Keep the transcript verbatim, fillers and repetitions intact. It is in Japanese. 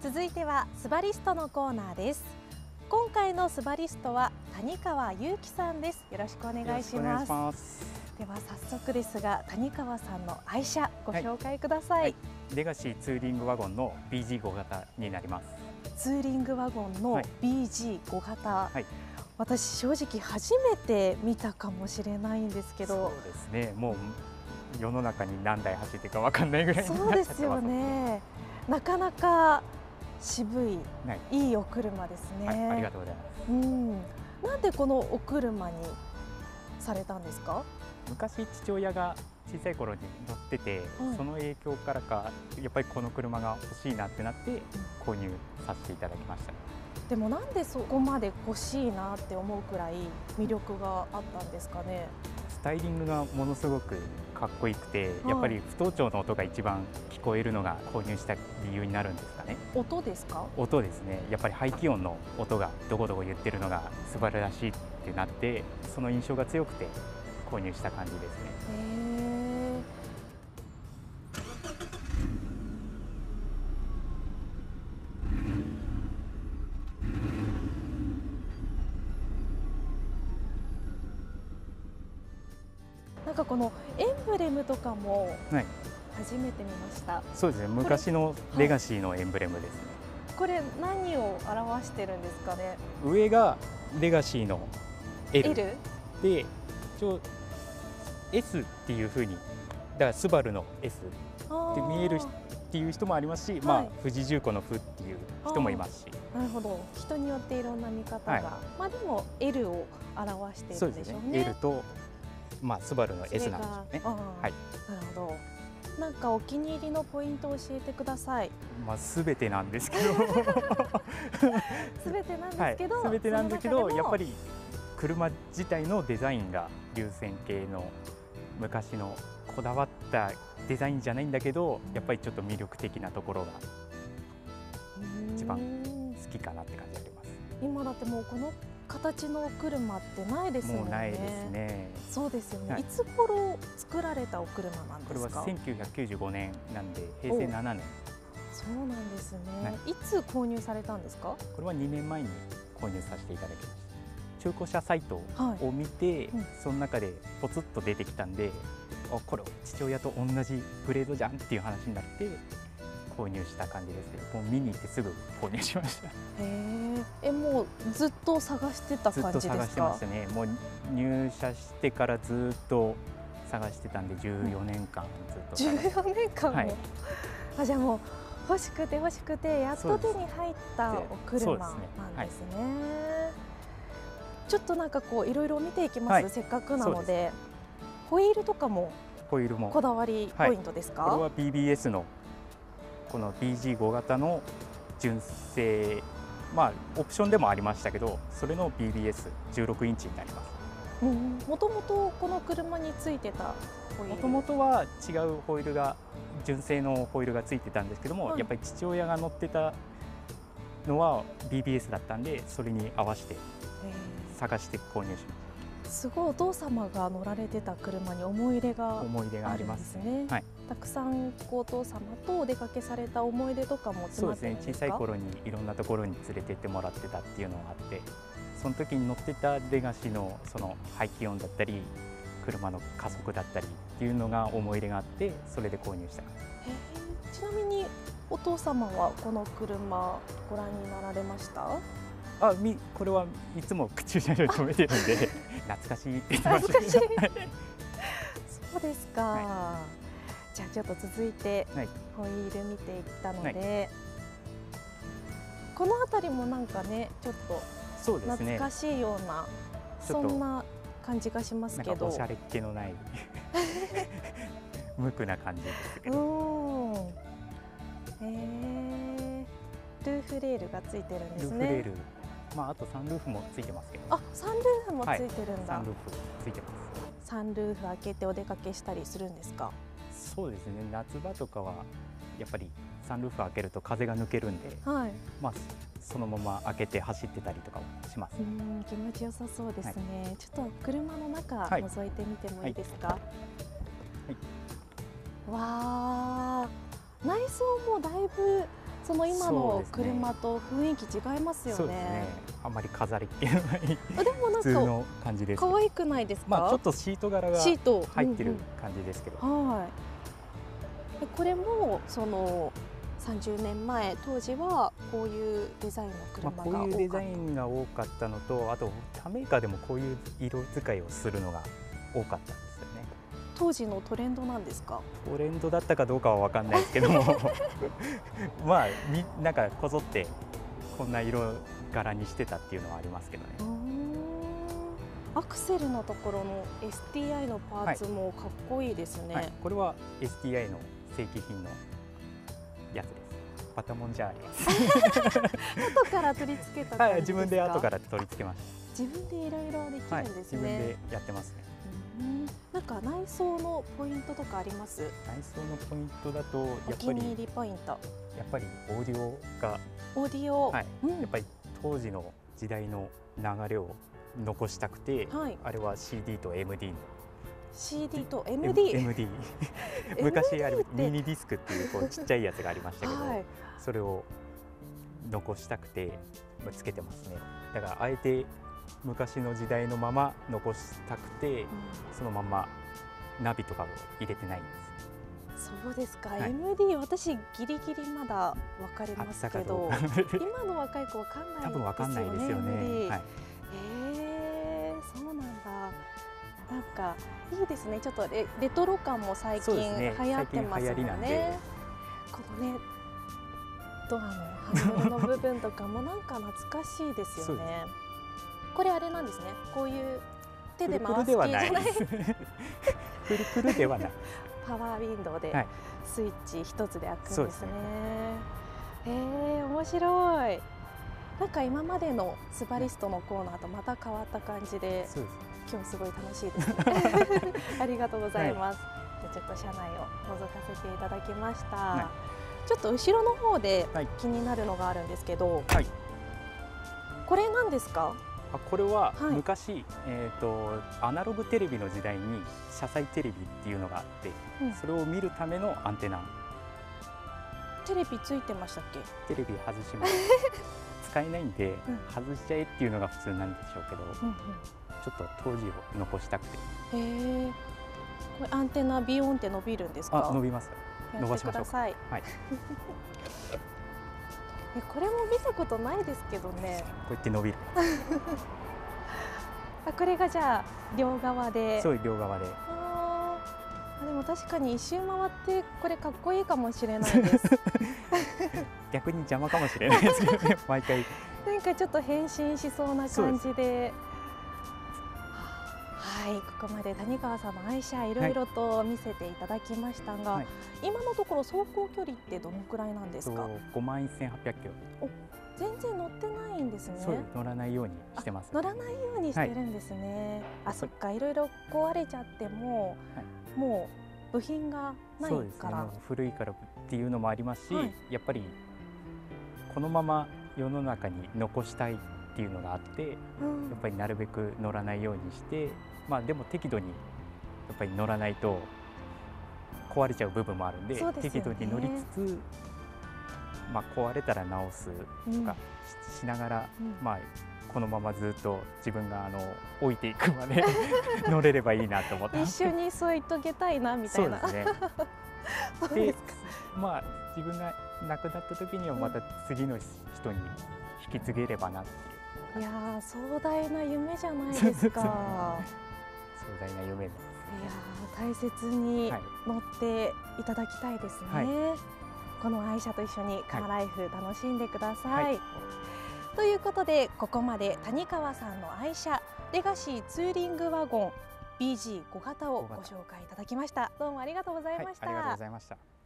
続いてはスバリストのコーナーです。今回のスバリストは谷川雄貴さんです。よろしくお願いします。では早速ですが、谷川さんの愛車ご紹介ください。はいはい、レガシーツーリングワゴンの ビージーご 型になります。ツーリングワゴンの ビージーご 型、はいはい、私正直初めて見たかもしれないんですけど。そうですね、もう世の中に何台走ってるかわかんないぐらいになっちゃってます。そうですよね。なかなか渋い、いいお車ですね。はい、ありがとうございます。うん、なんでこのお車にされたんですか？昔父親が小さい頃に乗ってて、うん、その影響からかやっぱりこの車が欲しいなってなって購入させていただきました。でもなんでそこまで欲しいなって思うくらい魅力があったんですかね。スタイリングがものすごくかっこよくて、やっぱり不当調の音が一番聞こえるのが購入した理由になるんですかね。音ですか？音ですね。やっぱり排気音の音がどこどこ言ってるのが素晴らしいってなって、その印象が強くて購入した感じですね。なんかこのエンブレムとかも初めて見ました。はい、そうですね、昔のレガシーのエンブレムですね。これ何を表してるんですかね。上がレガシーの エル, で一応S っていうふうに、だからスバルの エス って見えるっていう人もありますし、はい、まあ富士重工の富っていう人もいますし。なるほど、人によっていろんな見方が、はい、まあでも エル を表しているんでしょうね。そうですね、エル とまあスバルの エス なんでしょうね。はい。なるほど。なんかお気に入りのポイントを教えてください。まあすべてなんですけど。すべてなんですけど。すべてなんですけど、やっぱり車自体のデザインが流線形の昔のこだわったデザインじゃないんだけど、やっぱりちょっと魅力的なところが一番好きかなって感じがあります。今だってもうこの形のお車ってないですもんね。もうないですね。そうですよね。はい、いつ頃作られたお車なんですか？これはせんきゅうひゃくきゅうじゅうごねんなんでへいせいななねん。そうなんですね。はい、いつ購入されたんですか？これはにねんまえに購入させていただきました。中古車サイトを見て、はい、うん、その中でポツッと出てきたんで、あ、これ父親と同じグレードじゃんっていう話になって購入した感じですね。もう見に行ってすぐ購入しました。へえ、え、もうずっと探してた感じですか？ずっと探してましたね。もう入社してからずっと探してたんでじゅうよねんかんずっと。じゅうよねんかんも、はい、あ、じゃあもう欲しくて欲しくてやっと手に入ったお車なんですね。ちょっとなんかこういろいろ見ていきます。はい、せっかくなのでホイールとかもホイールもこだわりポイントですか？はい、これは ビービーエス のこの ビージーご 型の純正、まあオプションでもありましたけど、それの ビービーエスじゅうろく インチになります。うん、もともとこの車についてたホイール、もともとは違うホイールが、純正のホイールがついてたんですけども、うん、やっぱり父親が乗ってたのは ビービーエス だったんで、それに合わせて探して購入します。すごい、お父様が乗られてた車に思い入れがあるんですね。はい、たくさんお父様とお出かけされた思い出とかも詰まってるんですか？そうですね、小さい頃にいろんなところに連れてってもらってたっていうのがあって、その時に乗ってたレガシのその排気音だったり車の加速だったりっていうのが思い入れがあって、それで購入した。えー、ちなみにお父様はこの車ご覧になられました？あ、み、これはいつも口に止めてるんで懐かしいって言ってました。そうですか。はい、じゃあちょっと続いてホイール見ていったので、はい、この辺りもなんかね、ちょっと懐かしいような、そうですね、そんな感じがしますけど、なんかおしゃれっ気のない無垢な感じですけど。うん、えー、ルーフレールがついてるんですね。ルーフレール、まあ、あとサンルーフもついてますけど。あ、サンルーフもついてるんだ。はい、サンルーフついてます。サンルーフ開けてお出かけしたりするんですか？そうですね。夏場とかはやっぱりサンルーフ開けると風が抜けるんで、はい、まあそのまま開けて走ってたりとかします。うん、気持ちよさそうですね。はい、ちょっと車の中覗いてみてもいいですか？はいはい、わー、内装もだいぶその今の車と雰囲気違いますよね。そうですね、あんまり飾りっ気のない普通の感じです。可愛くないですか？まあちょっとシート柄が入ってる感じですけど、うんうん、はい。これもそのさんじゅうねんまえ、当時はこういうデザインの車が多かった、まあこういうデザインが多かったのと、あと他メーカーでもこういう色使いをするのが多かったんですよね。当時のトレンドなんですか？トレンドだったかどうかは分かんないですけどもまあなんかこぞってこんな色柄にしてたっていうのはありますけどね。アクセルのところの エスティーアイ のパーツもかっこいいですね、はいはい、これは エスティーアイ の正規品のやつです。バタモンじゃあります後から取り付けた感じですか？はい、自分で後から取り付けました。自分でいろいろできるんですね、はい、自分でやってますね。うん、なんか内装のポイントとかあります？内装のポイントだとやっぱりお気に入りポイント、やっぱりオーディオがオーディオ、はい、うん、やっぱり当時の時代の流れを残したくて、はい、あれは シーディー と エムディー のシーディー と エムディー、エムディー 昔あるミニディスクっていうこうちっちゃいやつがありましたけど、はい、それを残したくてつけてますね。だからあえて昔の時代のまま残したくて、うん、そのままナビとかを入れてないんです。そうですか、はい、エムディー 私ギリギリまだ分かりますけど、今の若い子わかんないですよね。多分わかんないですよね。はい、えー、そうなんだ。なんかいいですね。ちょっと レ, レトロ感も最近流行ってますよ ね, ね。このねドアのハンドルの部分とかもなんか懐かしいですよね。これあれなんですね。こういう手で回す系じゃない。くるくるではない。パワーウィンドウでスイッチ一つで開くんですね。はい、すねえー、面白い。なんか今までのスバリストのコーナーとまた変わった感じで。そうですね、今日すごい楽しいです、ね、ありがとうございます、はい、ちょっと車内を覗かせていただきました、はい、ちょっと後ろの方で気になるのがあるんですけど、はい、これなんですか？あ、これは昔、はい、えーと、アナログテレビの時代に車載テレビっていうのがあって、うん、それを見るためのアンテナ。テレビついてましたっけ？テレビ外します使えないんで、うん、外しちゃえっていうのが普通なんでしょうけど、うんうん、ちょっと当時を残したくて。へえ。これアンテナビヨーンって伸びるんですか？あ、伸びます。伸ばしましょうか。はい。え、これも見たことないですけどね。こうやって伸びる。あ、これがじゃあ両側で。そう、両側で。ああ。でも確かに一周回ってこれかっこいいかもしれないです。逆に邪魔かもしれないですけどね。毎回。なんかちょっと変身しそうな感じで。はい、ここまで谷川さんの愛車いろいろと見せていただきましたが、はい、今のところ走行距離ってどのくらいなんですか？ごまんせんはっぴゃくキロ。お、全然乗ってないんですね。そう、乗らないようにしてます。乗らないようにしてるんですね。はい、あ、そっか、いろいろ壊れちゃっても、はい、もう部品がないから、ね、古いからっていうのもありますし、はい、やっぱりこのまま世の中に残したいっていうのがあって、うん、やっぱりなるべく乗らないようにして。まあでも適度にやっぱり乗らないと壊れちゃう部分もあるんで、で、ね、適度に乗りつつ、まあ、壊れたら直すとか し,、うん、しながら、うん、まあこのままずっと自分があの置いていくまで乗れればいいなと思って一緒に添い遂げたいなみたいな。そうですね。そうですか。で、まあ自分が亡くなった時にはまた次の人に引き継げればなっていう。いやー、壮大な夢じゃないですか。壮大な夢です。いや、大切に乗っていただきたいですね、はい、この愛車と一緒にカーライフ楽しんでください、はいはい、ということで、ここまで谷川さんの愛車レガシーツーリングワゴン ビージーご 型をご紹介いただきました。どうもありがとうございました。はい、ありがとうございました。